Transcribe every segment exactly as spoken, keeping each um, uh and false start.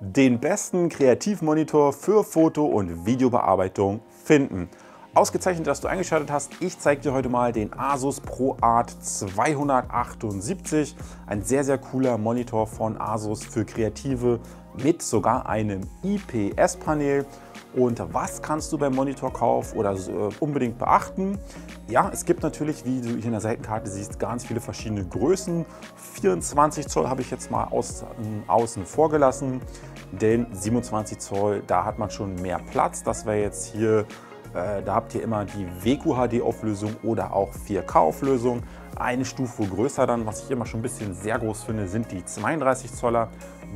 Den besten Kreativmonitor für Foto- und Videobearbeitung finden. Ausgezeichnet, dass du eingeschaltet hast. Ich zeige dir heute mal den ASUS ProArt zweihundertachtundsiebzig. Ein sehr, sehr cooler Monitor von ASUS für Kreative mit sogar einem I P S-Panel. Und was kannst du beim Monitorkauf oder unbedingt beachten? Ja, es gibt natürlich, wie du hier in der Seitenkarte siehst, ganz viele verschiedene Größen. vierundzwanzig Zoll habe ich jetzt mal aus, äh, außen vor gelassen, denn siebenundzwanzig Zoll, da hat man schon mehr Platz. Das wäre jetzt hier, äh, da habt ihr immer die W Q H D-Auflösung oder auch vier K-Auflösung. Eine Stufe größer dann, was ich immer schon ein bisschen sehr groß finde, sind die zweiunddreißig Zoller.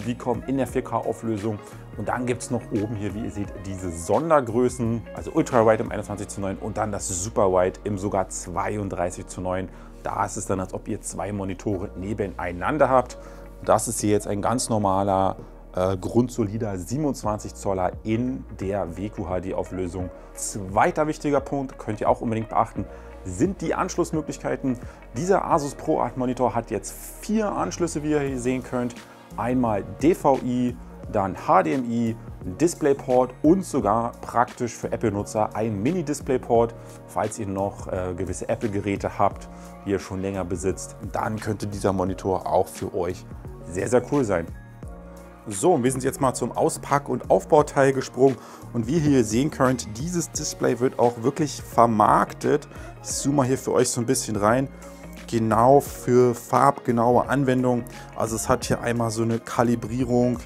Die kommen in der vier K-Auflösung. Und dann gibt es noch oben hier, wie ihr seht, diese Sondergrößen, also Ultra-Wide im einundzwanzig zu neun und dann das Super-Wide im sogar zweiunddreißig zu neun. Da ist es dann, als ob ihr zwei Monitore nebeneinander habt. Das ist hier jetzt ein ganz normaler, äh, grundsolider siebenundzwanzig Zoller in der W Q H D-Auflösung. Zweiter wichtiger Punkt, könnt ihr auch unbedingt beachten, sind die Anschlussmöglichkeiten. Dieser ASUS ProArt Monitor hat jetzt vier Anschlüsse, wie ihr hier sehen könnt. Einmal D V I, dann H D M I, Display-Port und sogar praktisch für Apple-Nutzer ein Mini-Display-Port. Falls ihr noch äh, gewisse Apple-Geräte habt, die ihr schon länger besitzt, dann könnte dieser Monitor auch für euch sehr, sehr cool sein. So, und wir sind jetzt mal zum Auspack- und Aufbauteil gesprungen. Und wie ihr hier sehen könnt, dieses Display wird auch wirklich vermarktet. Ich zoome mal hier für euch so ein bisschen rein. Genau für farbgenaue Anwendungen. Also es hat hier einmal so eine Kalibrierung,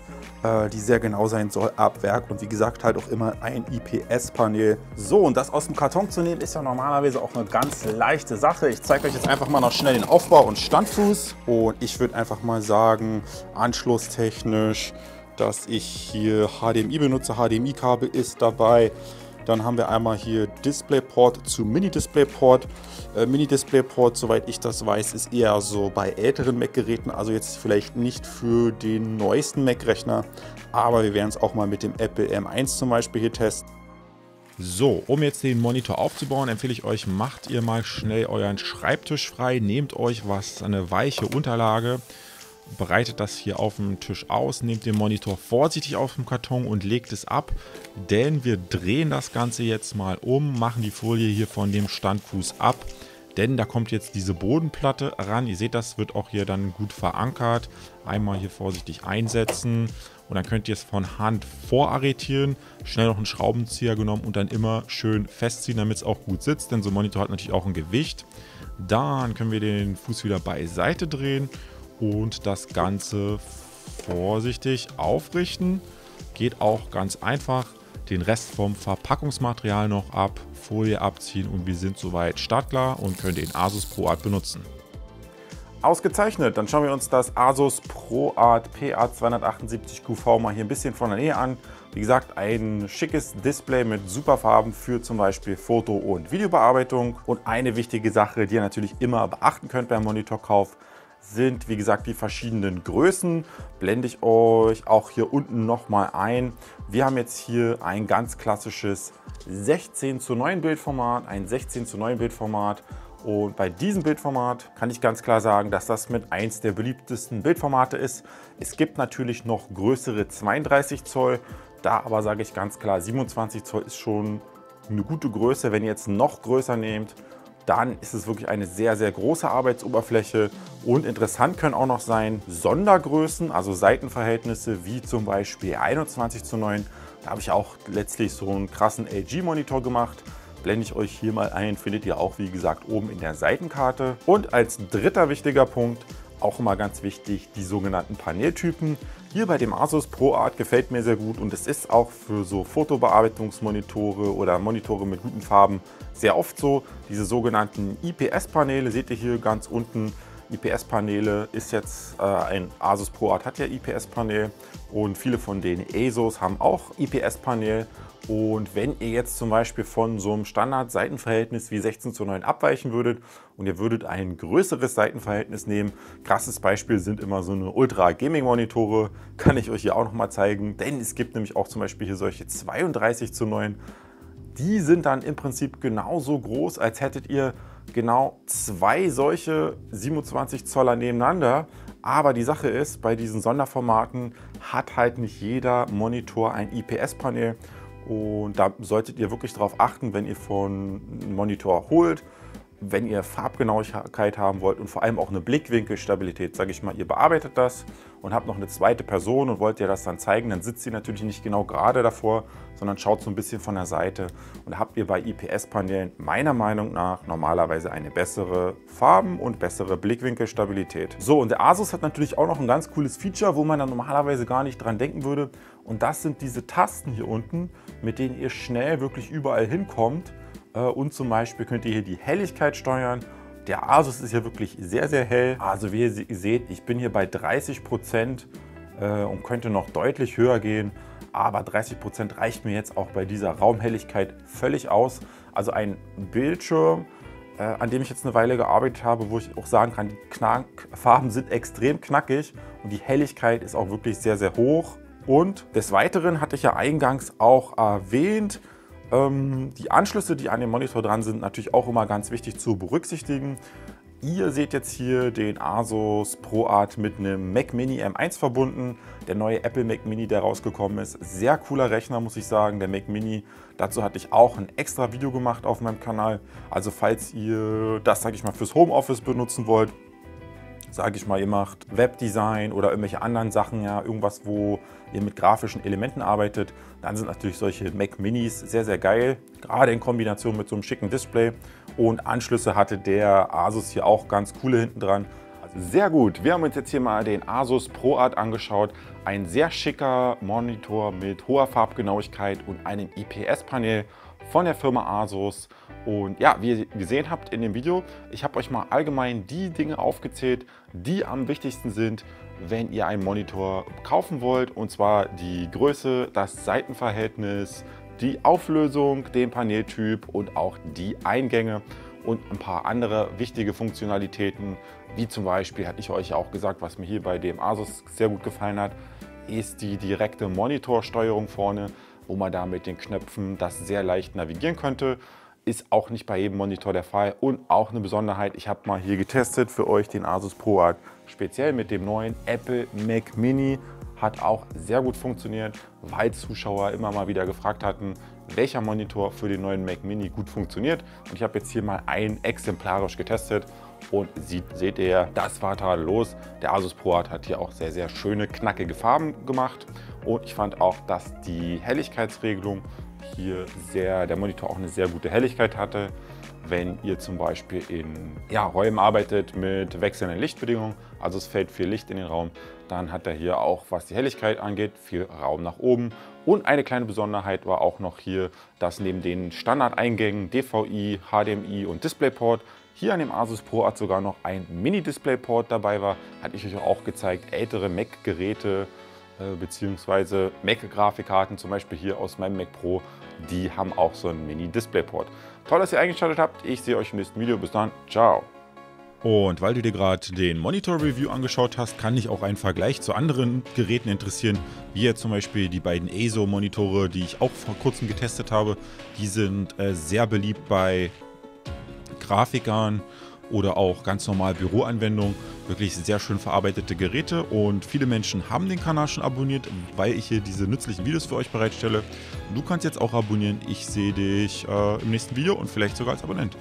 die sehr genau sein soll ab Werk und wie gesagt halt auch immer ein I P S-Panel. So, und das aus dem Karton zu nehmen ist ja normalerweise auch eine ganz leichte Sache. Ich zeige euch jetzt einfach mal noch schnell den Aufbau und Standfuß und ich würde einfach mal sagen, anschlusstechnisch, dass ich hier H D M I benutze, H D M I-Kabel ist dabei. Dann haben wir einmal hier DisplayPort zu Mini-Display-Port. Äh, Mini-Display-Port, soweit ich das weiß, ist eher so bei älteren Mac-Geräten, also jetzt vielleicht nicht für den neuesten Mac-Rechner, aber wir werden es auch mal mit dem Apple M eins zum Beispiel hier testen. So, um jetzt den Monitor aufzubauen, empfehle ich euch, macht ihr mal schnell euren Schreibtisch frei, nehmt euch was, eine weiche Unterlage, bereitet das hier auf dem Tisch aus, nehmt den Monitor vorsichtig auf dem Karton und legt es ab, denn wir drehen das Ganze jetzt mal um, machen die Folie hier von dem Standfuß ab, denn da kommt jetzt diese Bodenplatte ran. Ihr seht, das wird auch hier dann gut verankert. Einmal hier vorsichtig einsetzen und dann könnt ihr es von Hand vorarretieren, schnell noch einen Schraubenzieher genommen und dann immer schön festziehen, damit es auch gut sitzt, denn so ein Monitor hat natürlich auch ein Gewicht. Dann können wir den Fuß wieder beiseite drehen und das Ganze vorsichtig aufrichten. Geht auch ganz einfach. Den Rest vom Verpackungsmaterial noch ab, Folie abziehen und wir sind soweit startklar und können den ASUS ProArt benutzen. Ausgezeichnet, dann schauen wir uns das ASUS ProArt P A zweihundertachtundsiebzig Q V mal hier ein bisschen von der Nähe an. Wie gesagt, ein schickes Display mit super Farben für zum Beispiel Foto- und Videobearbeitung. Und eine wichtige Sache, die ihr natürlich immer beachten könnt beim Monitorkauf, sind wie gesagt die verschiedenen Größen. Blende ich euch auch hier unten nochmal ein. Wir haben jetzt hier ein ganz klassisches sechzehn zu neun Bildformat, ein sechzehn zu neun Bildformat. Und bei diesem Bildformat kann ich ganz klar sagen, dass das mit eins der beliebtesten Bildformate ist. Es gibt natürlich noch größere zweiunddreißig Zoll, da aber sage ich ganz klar, siebenundzwanzig Zoll ist schon eine gute Größe. Wenn ihr jetzt noch größer nehmt, dann ist es wirklich eine sehr, sehr große Arbeitsoberfläche. Und interessant können auch noch sein Sondergrößen, also Seitenverhältnisse, wie zum Beispiel einundzwanzig zu neun. Da habe ich auch letztlich so einen krassen L G-Monitor gemacht. Blende ich euch hier mal ein, findet ihr auch, wie gesagt, oben in der Seitenkarte. Und als dritter wichtiger Punkt, auch immer ganz wichtig, die sogenannten Paneltypen. Hier bei dem ASUS ProArt gefällt mir sehr gut und es ist auch für so Fotobearbeitungsmonitore oder Monitore mit guten Farben sehr oft so. Diese sogenannten I P S-Paneele seht ihr hier ganz unten. I P S-Paneele ist jetzt äh, ein ASUS ProArt hat ja I P S-Panel und viele von den ASUS haben auch I P S-Panel. Und wenn ihr jetzt zum Beispiel von so einem Standard-Seitenverhältnis wie sechzehn zu neun abweichen würdet und ihr würdet ein größeres Seitenverhältnis nehmen, krasses Beispiel sind immer so eine Ultra-Gaming-Monitore, kann ich euch hier auch nochmal zeigen, denn es gibt nämlich auch zum Beispiel hier solche zweiunddreißig zu neun, die sind dann im Prinzip genauso groß, als hättet ihr genau zwei solche siebenundzwanzig Zoller nebeneinander, Aber die Sache ist, bei diesen Sonderformaten hat halt nicht jeder Monitor ein I P S-Panel. Und da solltet ihr wirklich darauf achten, wenn ihr von einem Monitor holt, wenn ihr Farbgenauigkeit haben wollt und vor allem auch eine Blickwinkelstabilität, sage ich mal, ihr bearbeitet das und habt noch eine zweite Person und wollt ihr das dann zeigen, dann sitzt ihr natürlich nicht genau gerade davor, sondern schaut so ein bisschen von der Seite. Und habt ihr bei I P S-Paneelen meiner Meinung nach normalerweise eine bessere Farben- und bessere Blickwinkelstabilität. So, und der Asus hat natürlich auch noch ein ganz cooles Feature, wo man dann normalerweise gar nicht dran denken würde. Und das sind diese Tasten hier unten, mit denen ihr schnell wirklich überall hinkommt. Und zum Beispiel könnt ihr hier die Helligkeit steuern. Der Asus ist hier wirklich sehr, sehr hell. Also wie ihr seht, ich bin hier bei dreißig Prozent und könnte noch deutlich höher gehen. Aber dreißig Prozent reicht mir jetzt auch bei dieser Raumhelligkeit völlig aus. Also ein Bildschirm, an dem ich jetzt eine Weile gearbeitet habe, wo ich auch sagen kann, die Knack- Farben sind extrem knackig. Und die Helligkeit ist auch wirklich sehr, sehr hoch. Und des Weiteren hatte ich ja eingangs auch erwähnt, die Anschlüsse, die an dem Monitor dran sind, natürlich auch immer ganz wichtig zu berücksichtigen. Ihr seht jetzt hier den Asus ProArt mit einem Mac Mini M eins verbunden. Der neue Apple Mac Mini, der rausgekommen ist. Sehr cooler Rechner, muss ich sagen, der Mac Mini. Dazu hatte ich auch ein extra Video gemacht auf meinem Kanal. Also falls ihr das, sage ich mal, fürs Homeoffice benutzen wollt, sage ich mal, ihr macht Webdesign oder irgendwelche anderen Sachen, ja, irgendwas, wo ihr mit grafischen Elementen arbeitet, dann sind natürlich solche Mac Minis sehr, sehr geil, gerade in Kombination mit so einem schicken Display. Und Anschlüsse hatte der Asus hier auch ganz coole hinten dran. Also sehr gut, wir haben uns jetzt hier mal den Asus ProArt angeschaut. Ein sehr schicker Monitor mit hoher Farbgenauigkeit und einem I P S-Panel von der Firma Asus. Und ja, wie ihr gesehen habt in dem Video, ich habe euch mal allgemein die Dinge aufgezählt, die am wichtigsten sind, wenn ihr einen Monitor kaufen wollt. Und zwar die Größe, das Seitenverhältnis, die Auflösung, den Paneltyp und auch die Eingänge und ein paar andere wichtige Funktionalitäten. Wie zum Beispiel, hatte ich euch auch gesagt, was mir hier bei dem Asus sehr gut gefallen hat, ist die direkte Monitorsteuerung vorne, wo man da mit den Knöpfen das sehr leicht navigieren könnte. Ist auch nicht bei jedem Monitor der Fall und auch eine Besonderheit. Ich habe mal hier getestet für euch den Asus ProArt, speziell mit dem neuen Apple Mac Mini. Hat auch sehr gut funktioniert, weil Zuschauer immer mal wieder gefragt hatten, welcher Monitor für den neuen Mac Mini gut funktioniert. Und ich habe jetzt hier mal einen exemplarisch getestet und sieht, seht ihr, das war tadellos. Der Asus ProArt hat hier auch sehr, sehr schöne, knackige Farben gemacht. Und ich fand auch, dass die Helligkeitsregelung hier sehr, der Monitor auch eine sehr gute Helligkeit hatte. Wenn ihr zum Beispiel in ja, Räumen arbeitet mit wechselnden Lichtbedingungen, also es fällt viel Licht in den Raum, dann hat er hier auch, was die Helligkeit angeht, viel Raum nach oben. Und eine kleine Besonderheit war auch noch hier, dass neben den Standardeingängen D V I, H D M I und Display-Port hier an dem Asus ProArt sogar noch ein Mini-Display-Port dabei war. Hatte ich euch auch gezeigt, ältere Mac-Geräte beziehungsweise Mac-Grafikkarten, zum Beispiel hier aus meinem Mac Pro, die haben auch so einen Mini-Display-Port. Toll, dass ihr eingeschaltet habt. Ich sehe euch im nächsten Video. Bis dann. Ciao. Und weil du dir gerade den Monitor-Review angeschaut hast, kann dich auch ein Vergleich zu anderen Geräten interessieren, wie jetzt zum Beispiel die beiden A S U S-Monitore, die ich auch vor kurzem getestet habe. Die sind äh, sehr beliebt bei Grafikern oder auch ganz normal Büroanwendungen. Wirklich sehr schön verarbeitete Geräte und viele Menschen haben den Kanal schon abonniert, weil ich hier diese nützlichen Videos für euch bereitstelle. Du kannst jetzt auch abonnieren. Ich sehe dich äh, im nächsten Video und vielleicht sogar als Abonnent.